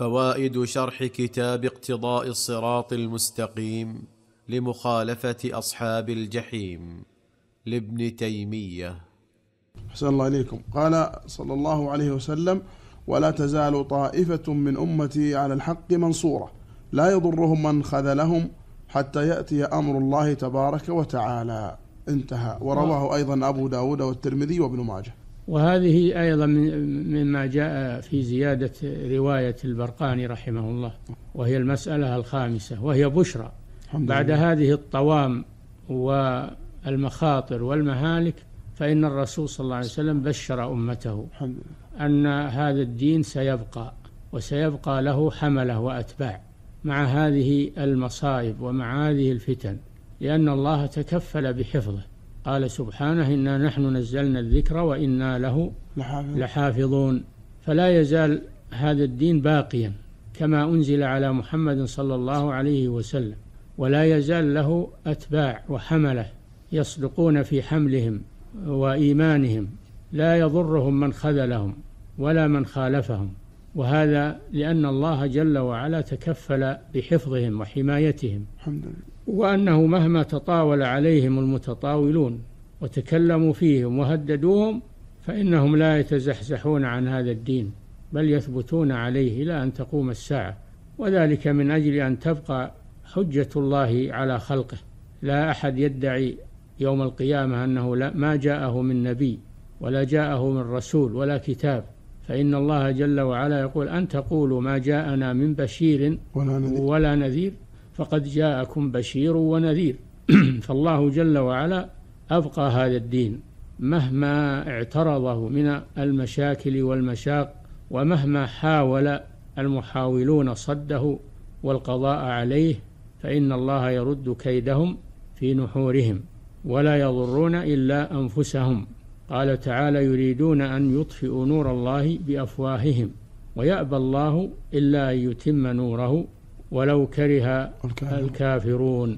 فوائد شرح كتاب اقتضاء الصراط المستقيم لمخالفة أصحاب الجحيم لابن تيمية. أحسن الله إليكم. قال صلى الله عليه وسلم: ولا تزال طائفة من أمتي على الحق منصورة لا يضرهم من خذلهم حتى يأتي أمر الله تبارك وتعالى. انتهى. ورواه أيضا أبو داود والترمذي وابن ماجه. وهذه أيضا مما جاء في زيادة رواية البرقاني رحمه الله، وهي المسألة الخامسة، وهي بشرى بعد هذه الطوام والمخاطر والمهالك. فإن الرسول صلى الله عليه وسلم بشر أمته أن هذا الدين سيبقى، وسيبقى له حمله وأتباع مع هذه المصائب ومع هذه الفتن، لأن الله تكفل بحفظه. قال سبحانه: إنا نحن نزلنا الذكر وإنا له لحافظون. فلا يزال هذا الدين باقيا كما أنزل على محمد صلى الله عليه وسلم، ولا يزال له أتباع وحمله يصدقون في حملهم وإيمانهم، لا يضرهم من خذلهم ولا من خالفهم، وهذا لأن الله جل وعلا تكفل بحفظهم وحمايتهم. الحمد لله. وأنه مهما تطاول عليهم المتطاولون وتكلموا فيهم وهددوهم فإنهم لا يتزحزحون عن هذا الدين، بل يثبتون عليه إلى أن تقوم الساعة، وذلك من أجل أن تبقى حجة الله على خلقه. لا أحد يدعي يوم القيامة أنه ما جاءه من نبي ولا جاءه من رسول ولا كتاب، فإن الله جل وعلا يقول: أن تقولوا ما جاءنا من بشير ولا نذير فقد جاءكم بشير ونذير. فالله جل وعلا أبقى هذا الدين مهما اعترضه من المشاكل والمشاق، ومهما حاول المحاولون صده والقضاء عليه، فإن الله يرد كيدهم في نحورهم ولا يضرون إلا أنفسهم. قال تعالى: يريدون أن يطفئوا نور الله بأفواههم ويأبى الله إلا أن يتم نوره ولو كره الكافرون.